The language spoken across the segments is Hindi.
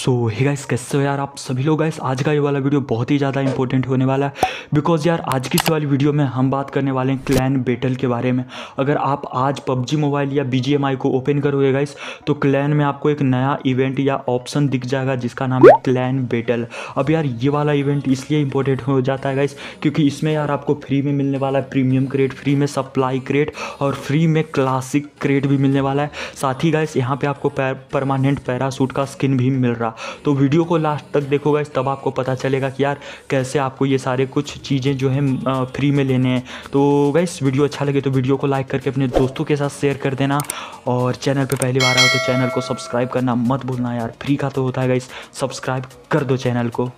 हे गाइस, कैसे हो यार आप सभी लोग। गाइस आज का ये वाला वीडियो बहुत ही ज़्यादा इंपॉर्टेंट होने वाला है, बिकॉज यार आज की इस वाली वीडियो में हम बात करने वाले हैं क्लैन बैटल के बारे में। अगर आप आज PUBG मोबाइल या BGMI को ओपन करोगे गाइस तो क्लैन में आपको एक नया इवेंट या ऑप्शन दिख जाएगा जिसका नाम है क्लैन बैटल। अब यार ये वाला इवेंट इसलिए इंपॉर्टेंट हो जाता है गाइस क्योंकि इसमें यार आपको फ्री में मिलने वाला है प्रीमियम क्रेट, फ्री में सप्लाई क्रेट और फ्री में क्लासिक क्रेट भी मिलने वाला है। साथ ही गाइस यहाँ पर आपको परमानेंट पैरासूट का स्किन भी मिल रहा। तो वीडियो को लास्ट तक देखो गाइस, तब आपको पता चलेगा कि यार कैसे आपको ये सारे कुछ चीज़ें जो हैं फ्री में लेने हैं। तो गाइस वीडियो अच्छा लगे तो वीडियो को लाइक करके अपने दोस्तों के साथ शेयर कर देना, और चैनल पे पहली बार आए हो तो चैनल को सब्सक्राइब करना मत भूलना यार, फ्री का तो होता है गाइस, सब्सक्राइब कर दो चैनल को।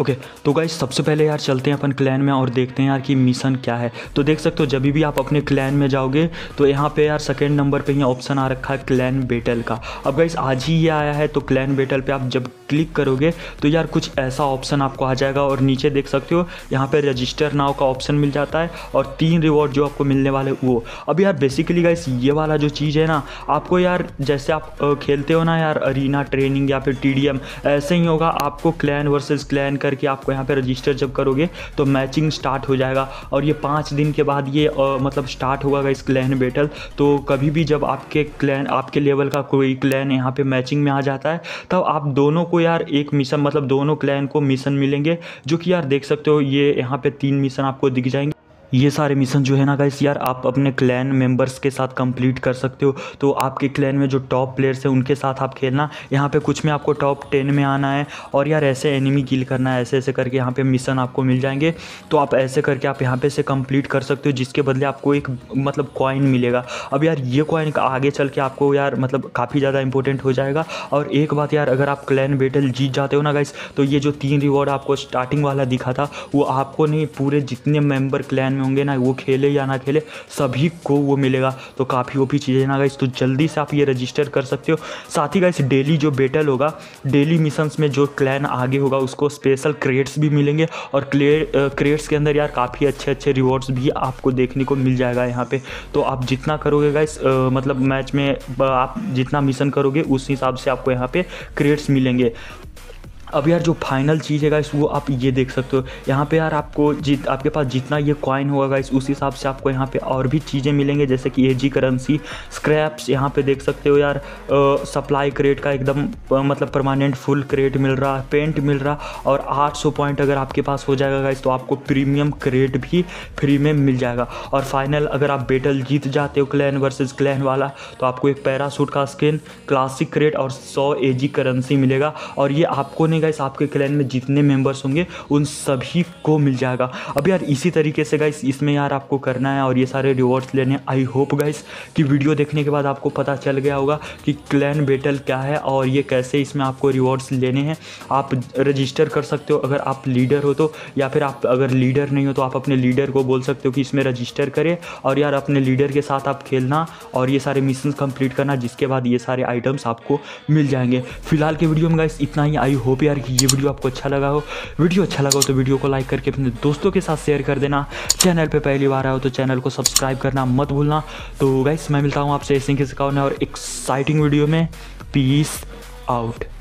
ओके, तो गाइस सबसे पहले यार चलते हैं अपन क्लैन में और देखते हैं यार कि मिशन क्या है। तो देख सकते हो जब भी आप अपने क्लैन में जाओगे तो यहाँ पे यार सेकंड नंबर पे ही ऑप्शन आ रखा है क्लैन बैटल का। अब गाइस आज ही ये आया है, तो क्लैन बैटल पे आप जब क्लिक करोगे तो यार कुछ ऐसा ऑप्शन आपको आ जाएगा और नीचे देख सकते हो यहाँ पर रजिस्टर नाउ का ऑप्शन मिल जाता है और 3 रिवॉर्ड जो आपको मिलने वाले वो। अब यार बेसिकली गाइस ये वाला जो चीज़ है ना, आपको यार जैसे आप खेलते हो ना यार अरीना ट्रेनिंग या फिर TDM, ऐसे ही होगा। आपको क्लैन वर्सेस क्लैन करके आपको यहाँ पे रजिस्टर जब करोगे तो मैचिंग स्टार्ट हो जाएगा, और ये 5 दिन के बाद ये मतलब स्टार्ट होगा गाइस क्लैन बैटल। तो कभी भी जब आपके क्लैन, आपके लेवल का कोई क्लैन यहाँ पे मैचिंग में आ जाता है तब आप दोनों को यार एक मिशन, मतलब दोनों क्लैन को मिशन मिलेंगे, जो कि यार देख सकते हो ये यहाँ पे 3 मिशन आपको दिख जाएंगे। ये सारे मिशन जो है ना गाइस यार आप अपने क्लैन मेंबर्स के साथ कंप्लीट कर सकते हो। तो आपके क्लैन में जो टॉप प्लेयर्स हैं उनके साथ आप खेलना। यहाँ पे कुछ में आपको टॉप 10 में आना है और यार ऐसे एनिमी किल करना है, ऐसे ऐसे करके यहाँ पे मिशन आपको मिल जाएंगे। तो आप ऐसे करके आप यहाँ पे से कंप्लीट कर सकते हो, जिसके बदले आपको एक मतलब कॉइन मिलेगा। अब यार ये कॉइन आगे चल के आपको यार मतलब काफ़ी ज़्यादा इंपॉर्टेंट हो जाएगा। और एक बात यार, अगर आप क्लैन बैटल जीत जाते हो ना गाइस तो ये जो 3 रिवॉर्ड आपको स्टार्टिंग वाला दिखा था वो आपको नहीं, पूरे जितने मेम्बर क्लैन में होंगे ना, वो खेले या ना खेले सभी को वो मिलेगा। तो काफ़ी ओपी चीज़ है ना गाइस, तो जल्दी से आप ये रजिस्टर कर सकते हो। साथ ही गाइस डेली जो बैटल होगा, डेली मिशंस में जो क्लैन आगे होगा उसको स्पेशल क्रेट्स भी मिलेंगे, और क्रेट्स के अंदर यार काफ़ी अच्छे अच्छे रिवॉर्ड्स भी आपको देखने को मिल जाएगा यहाँ पे। तो आप जितना करोगे गाइस मतलब मैच में आप जितना मिशन करोगे उस हिसाब से आपको यहाँ पे क्रेट्स मिलेंगे। अब यार जो फाइनल चीज़ है गाइस वो आप ये देख सकते हो, यहाँ पे यार आपको आपके पास जितना ये कॉइन होगा गाइस उस हिसाब से आपको यहाँ पे और भी चीज़ें मिलेंगे, जैसे कि AG करेंसी, स्क्रैप्स, यहाँ पे देख सकते हो यार सप्लाई क्रेट का एकदम मतलब परमानेंट फुल क्रेट मिल रहा, पेंट मिल रहा, और 800 पॉइंट अगर आपके पास हो जाएगा गाइस तो आपको प्रीमियम क्रेट भी फ्री में मिल जाएगा। और फाइनल अगर आप बैटल जीत जाते हो क्लैन वर्सेज क्लैन वाला तो आपको एक पैरासूट का स्किन, क्लासिक क्रेट और 100 AG करेंसी मिलेगा, और ये आपको गाइस आपके क्लैन में जितने मेंबर्स होंगे उन सभी को मिल जाएगा। अब यार इसी तरीके से गाइस इसमें यार आपको करना है और ये सारे रिवॉर्ड्स लेने। आई होप गाइस कि वीडियो देखने के बाद आपको पता चल गया होगा कि क्लैन बैटल क्या है और ये कैसे इसमें आपको रिवॉर्ड्स लेने हैं। आप रजिस्टर कर सकते हो अगर आप लीडर हो तो, या फिर आप अगर लीडर नहीं हो तो आप अपने लीडर को बोल सकते हो कि इसमें रजिस्टर करें, और यार अपने लीडर के साथ आप खेलना और ये सारे मिशन कंप्लीट करना, जिसके बाद ये सारे आइटम्स आपको मिल जाएंगे। फिलहाल के वीडियो में गाइस इतना ही। आई होप यार कि ये वीडियो आपको अच्छा लगा हो। वीडियो अच्छा लगा हो तो वीडियो को लाइक करके अपने दोस्तों के साथ शेयर कर देना। चैनल पे पहली बार आए हो तो चैनल को सब्सक्राइब करना मत भूलना। तो गाइस मैं मिलता हूँ आपसे ऐसे ही किसी और एक्साइटिंग वीडियो में। Peace out.